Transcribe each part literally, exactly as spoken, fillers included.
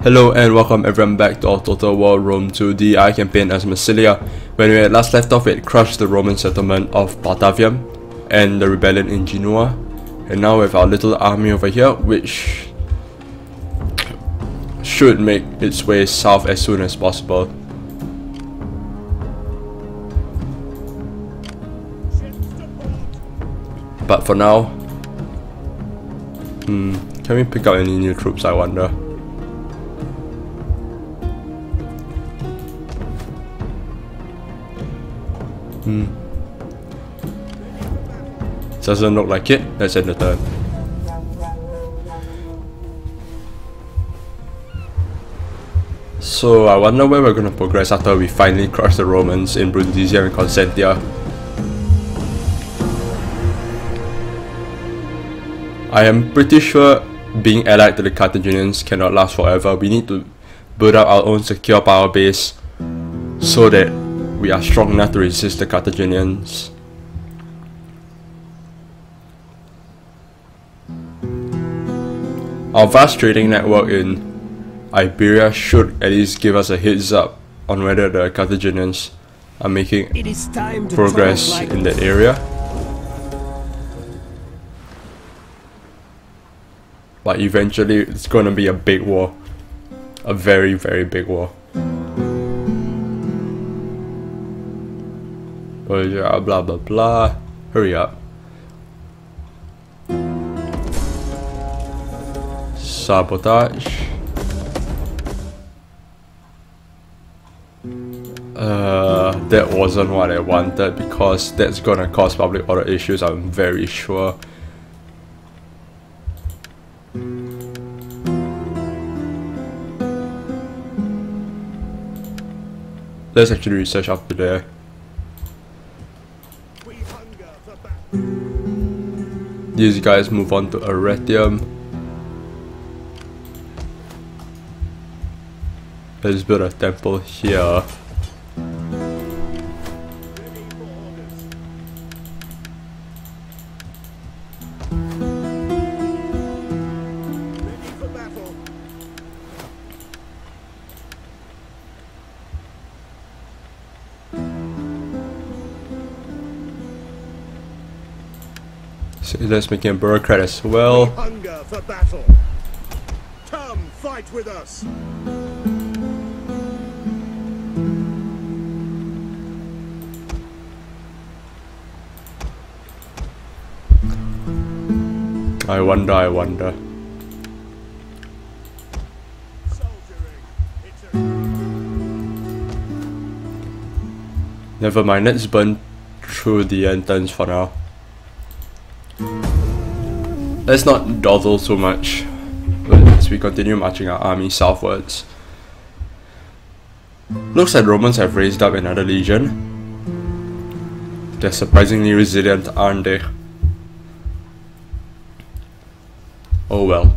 Hello and welcome everyone back to our Total War Rome two D I campaign as Massilia. When we had last left off, it crushed the Roman settlement of Batavium and the rebellion in Genua. And now we have our little army over here, which should make its way south as soon as possible. But for now, hmm, can we pick up any new troops, I wonder? Hmm. Doesn't look like it. Let's end the turn. So I wonder where we're gonna progress after we finally crush the Romans in Brundisium and Consentia. I am pretty sure being allied to the Carthaginians cannot last forever. We need to build up our own secure power base so that we are strong enough to resist the Carthaginians. Our vast trading network in Iberia should at least give us a heads up on whether the Carthaginians are making progress in that area. But eventually it's going to be a big war. A very, very big war. Blah blah blah. Hurry up. Sabotage. Uh, that wasn't what I wanted because that's gonna cause public order issues, I'm very sure. Let's actually research up to there. These guys move on to Erethium. Let's build a temple here. Let's make him a bureaucrat as well. We hunger for battle. Come fight with us. I wonder, I wonder. Never mind, let's burn through the interns for now. Let's not dawdle so much as we continue marching our army southwards. Looks like Romans have raised up another legion. They're surprisingly resilient, aren't they? Oh well.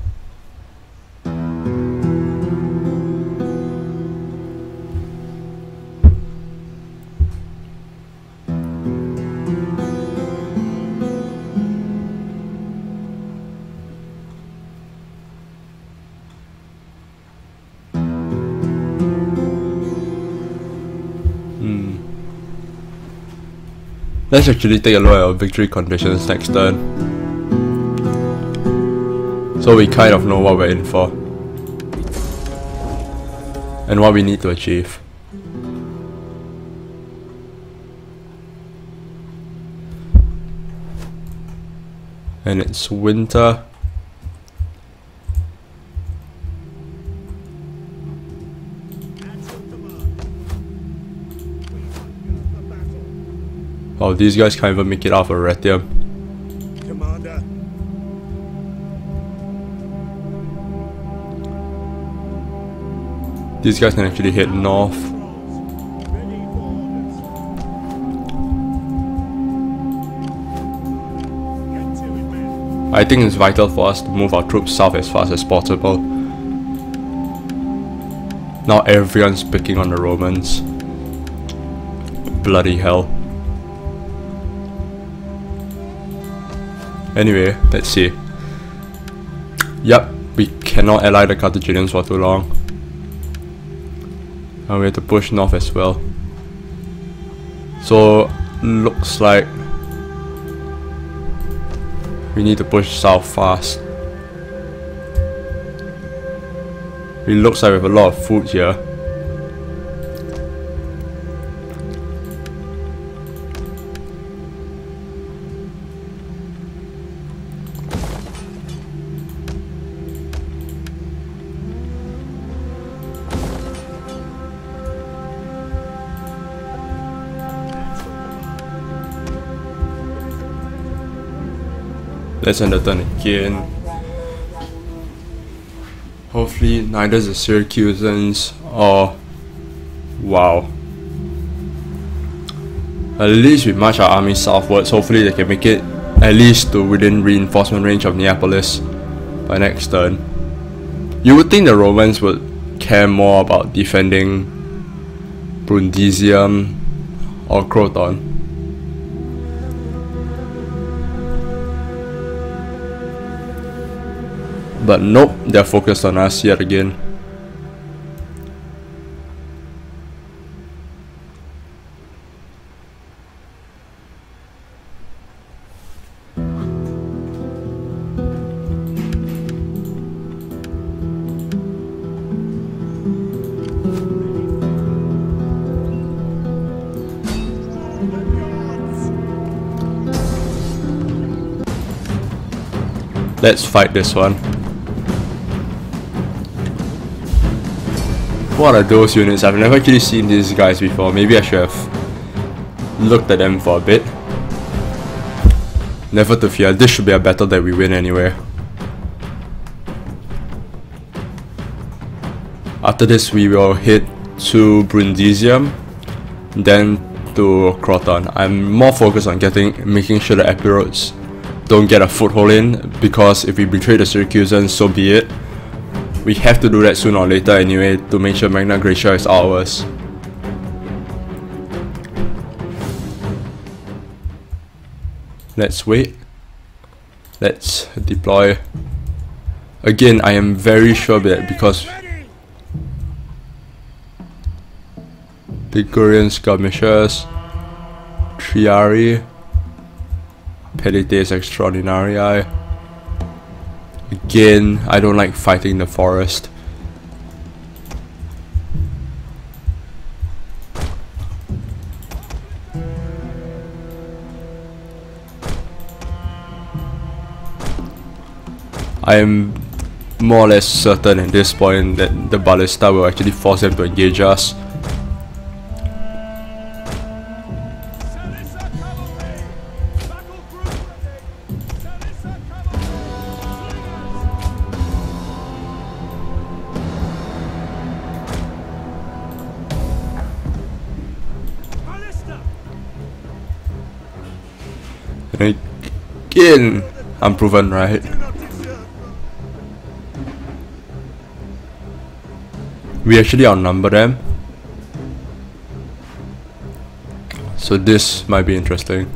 Let's actually take a look at our victory conditions next turn, so we kind of know what we're in for and what we need to achieve. And it's winter. Oh, these guys can't even make it out of Erethium. Commander. These guys can actually head north. I think it's vital for us to move our troops south as fast as possible. Now everyone's picking on the Romans. Bloody hell. Anyway, let's see. Yep, we cannot ally the Carthaginians for too long. and we have to push north as well. So looks like we need to push south fast. It looks like we have a lot of food here. Let's end the turn again. Hopefully neither the Syracusans or... wow. At least we march our army southwards. Hopefully they can make it at least to within reinforcement range of Neapolis by next turn. You would think the Romans would care more about defending Brundisium or Croton. But nope, they're focused on us yet again. Let's fight this one. What are those units? I've never actually seen these guys before. Maybe I should have looked at them for a bit. Never to fear, this should be a battle that we win anyway. After this we will head to Brundisium, then to Croton. I'm more focused on getting, making sure the Epirots don't get a foothold in, because if we betray the Syracusans, so be it. We have to do that sooner or later anyway to make sure Magna Graecia is ours. Let's wait. Let's deploy. Again, I am very sure that because Ligurian skirmishers, Triarius, Pelites Extraordinarii. Again, I don't like fighting the forest. I am more or less certain at this point that the Ballista will actually force them to engage us. Again, I'm proven right. We actually outnumber them, so this might be interesting.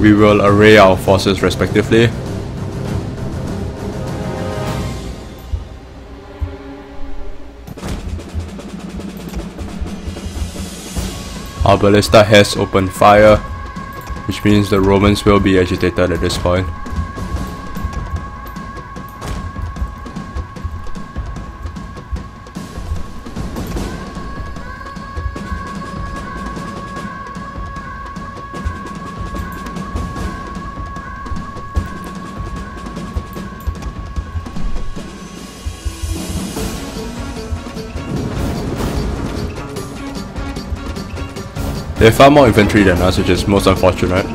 We will array our forces respectively. Our ballista has opened fire, which means the Romans will be agitated at this point. They have far more infantry than us, which is most unfortunate.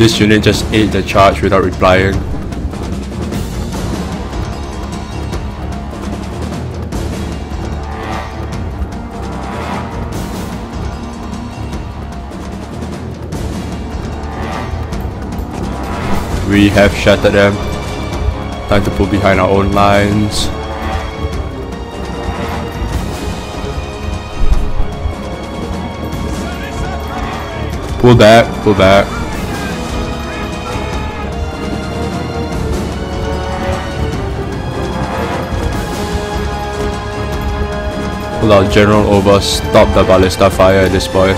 This unit just ate the charge without replying. We have shattered them. Time to pull behind our own lines. Pull back, pull back. Pull our general over, stop the ballista fire at this point.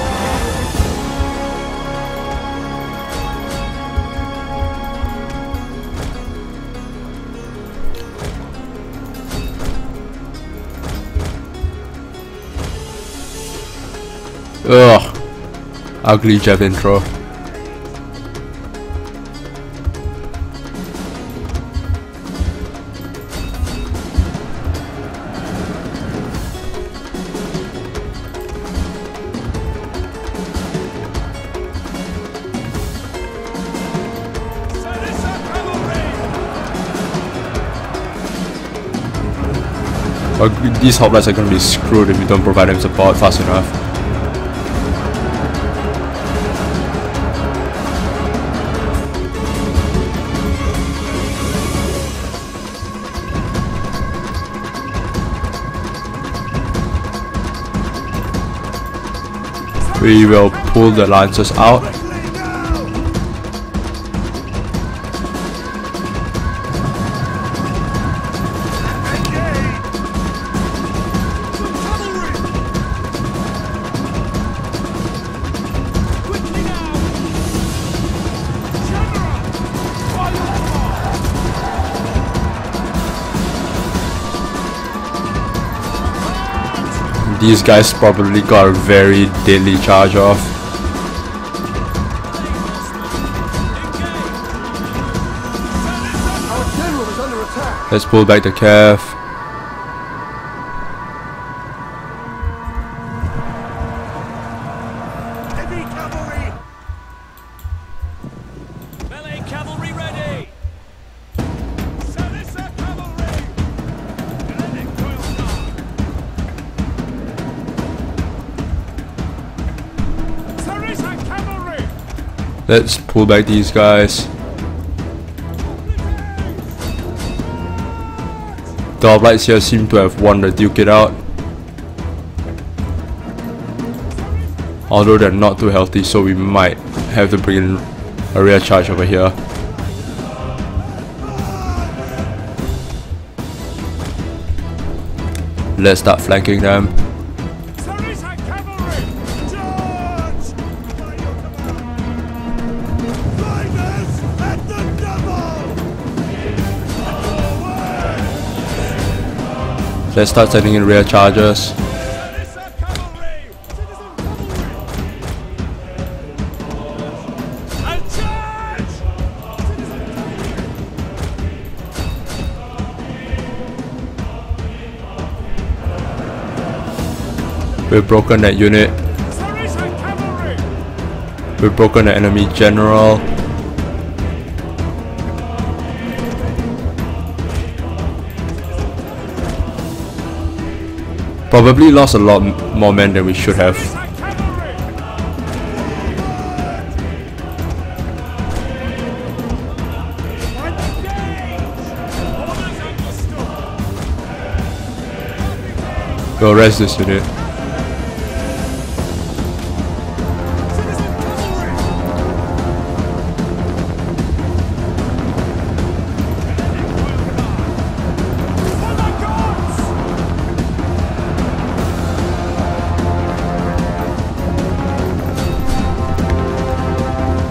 Ugh, ugly javelin throw. Ugly, these hoplites are gonna be screwed if we don't provide them support fast enough. We will pull the lancers out. These guys probably got a very deadly charge off. Let's pull back the calf. Heavy cavalry. Melee cavalry ready. Sarissa cavalry. Let's pull back these guys. The hoplites here seem to have won the duke out, although they're not too healthy, so we might have to bring in a rear charge over here. Let's start flanking them. Let's start sending in rear charges. We've broken that unit. We've broken the enemy general. Probably lost a lot more men than we should have. Go rest this unit.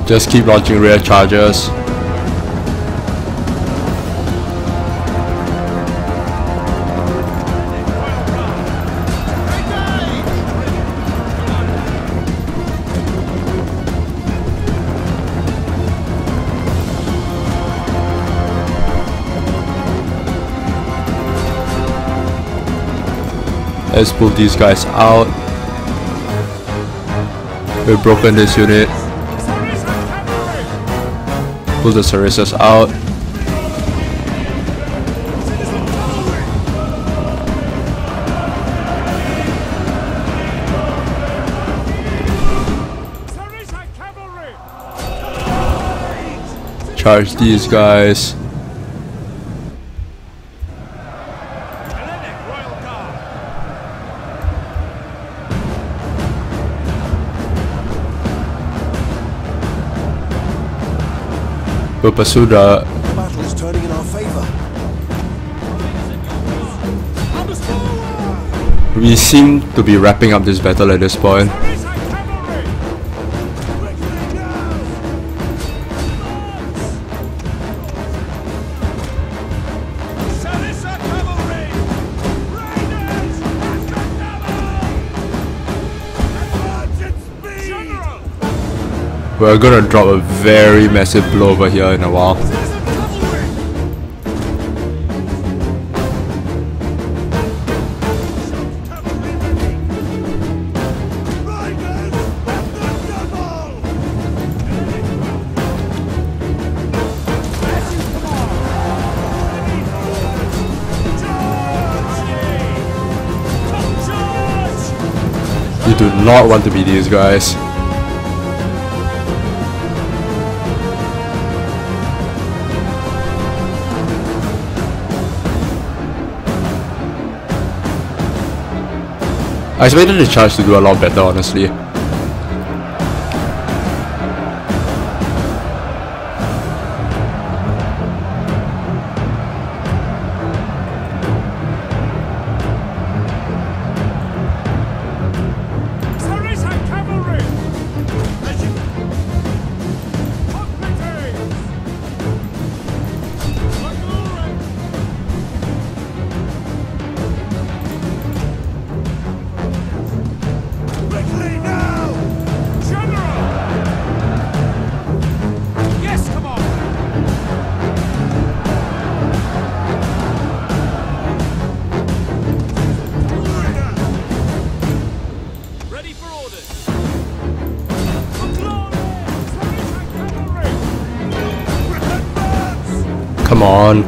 Just keep launching rear charges. Let's pull these guys out. We've broken this unit. Pull the Sarissas out. Charge these guys. Upasuda. The battle is turning in our favor. We seem to be wrapping up this battle at this point. We're gonna drop a very massive blow over here in a while. You do not want to be these guys. I expected the charge to do a lot better, honestly. Come on.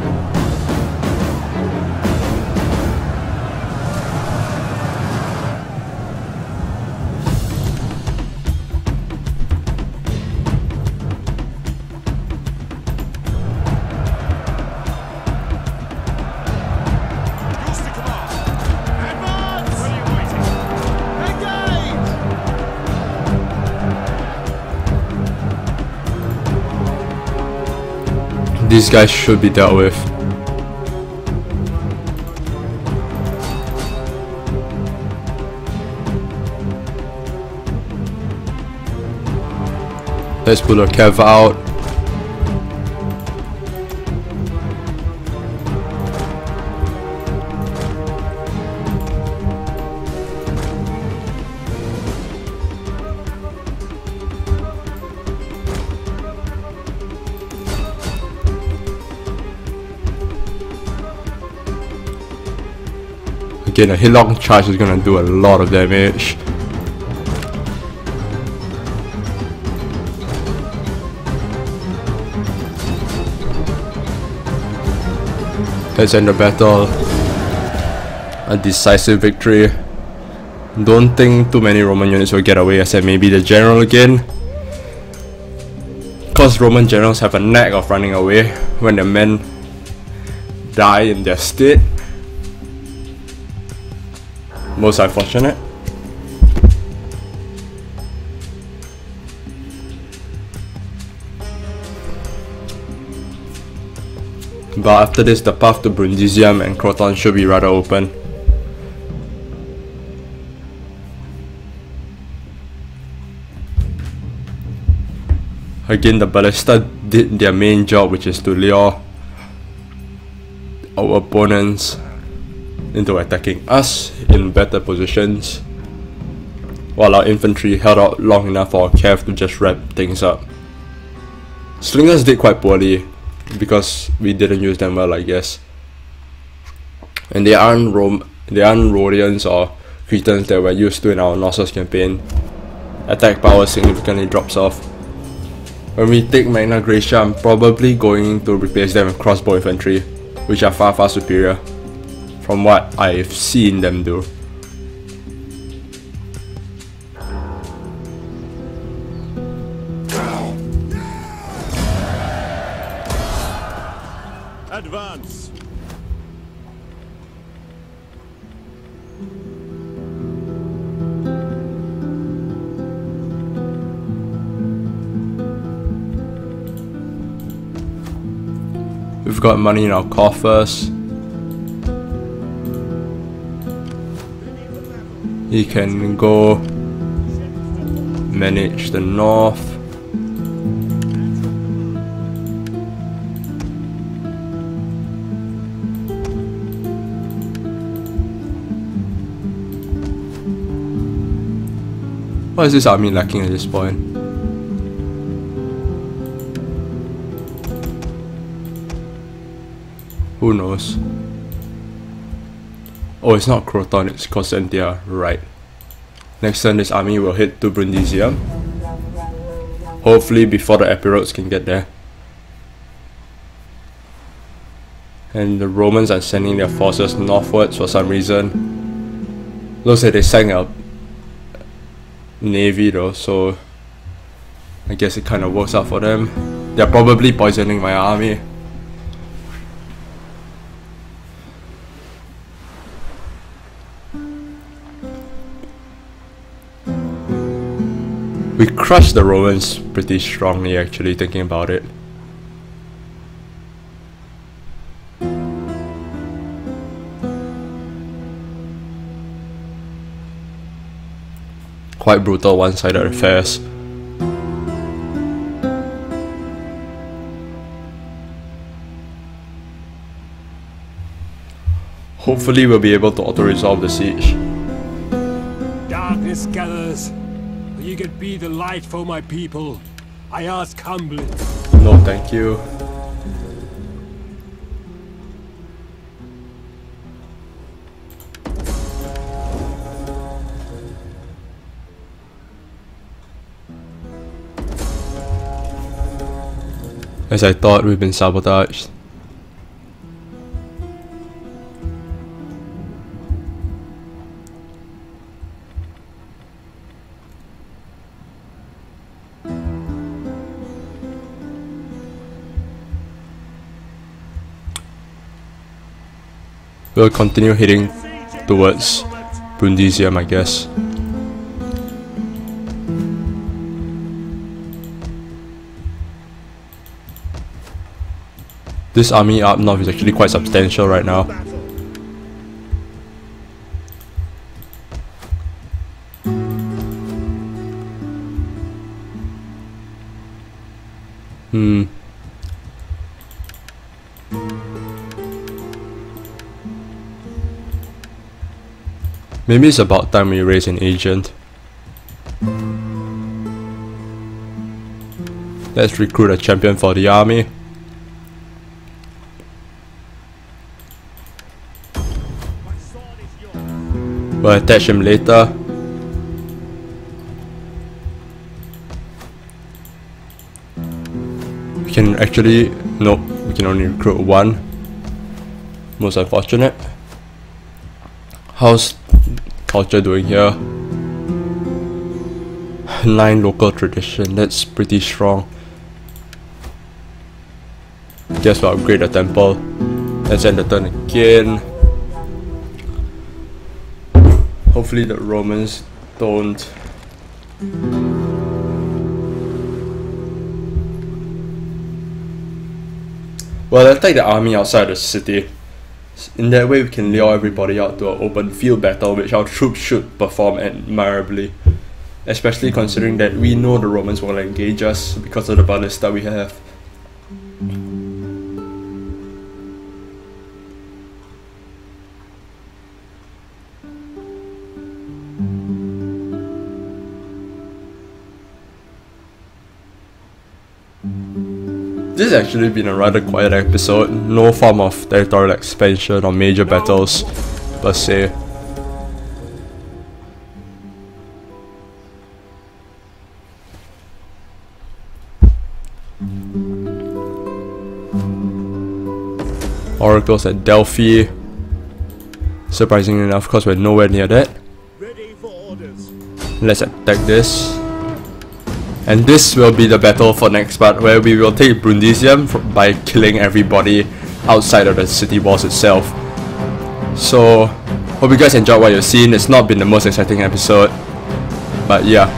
These guys should be dealt with. Let's pull a Kev out. Again, a Hillong charge is gonna do a lot of damage. Let's end the battle. A decisive victory. Don't think too many Roman units will get away, except maybe the general again. Cause Roman generals have a knack of running away when their men die in their state. Most unfortunate. But after this, the path to Brundisium and Croton should be rather open. Again, the Ballista did their main job, which is to lure our opponents into attacking us in better positions, while our infantry held out long enough for our cav to just wrap things up. Slingers did quite poorly because we didn't use them well, I guess. And they aren't Rome, they aren't Rhodians or Cretans that we're used to in our Nossos campaign. Attack power significantly drops off. When we take Magna Graecia, I'm probably going to replace them with crossbow infantry, which are far far superior from what I've seen them do. Advance. We've got money in our coffers. He can go manage the north. What is this army lacking at this point? Who knows? Oh, it's not Croton, it's Consentia, right. Next turn this army will head to Brundisium. Hopefully before the Epirots can get there. And the Romans are sending their forces northwards for some reason. Looks like they sank a navy though, so I guess it kind of works out for them. They're probably poisoning my army. We crushed the Romans pretty strongly actually, thinking about it. Quite brutal one-sided affairs. Hopefully we'll be able to auto-resolve the siege. Darkness gathers. You can be the light for my people. I ask humbly. No, thank you. As I thought, we've been sabotaged. We'll continue heading towards Brundisium, I guess. This army up north is actually quite substantial right now. Hmm. Maybe it's about time we raise an agent. Let's recruit a champion for the army. We'll attach him later. We can actually... nope, we can only recruit one. Most unfortunate. How's culture doing here? Nine local tradition, that's pretty strong. Guess we'll upgrade the temple. Let's end the turn again. Hopefully the Romans don't well attack the army outside the city. In that way we can lure everybody out to an open field battle, which our troops should perform admirably, especially considering that we know the Romans will engage us because of the ballista we have. This has actually been a rather quiet episode, no form of territorial expansion or major battles per se. oracles at Delphi. Surprisingly enough, because we're nowhere near that. Let's attack this. And this will be the battle for next part, where we will take Brundisium by killing everybody outside of the city walls itself. So, hope you guys enjoyed what you've seen. It's not been the most exciting episode, but yeah.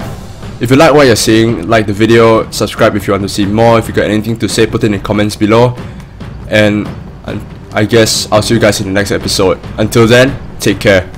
If you like what you're seeing, like the video, subscribe if you want to see more. If you got anything to say, put it in the comments below. And I guess I'll see you guys in the next episode. Until then, take care.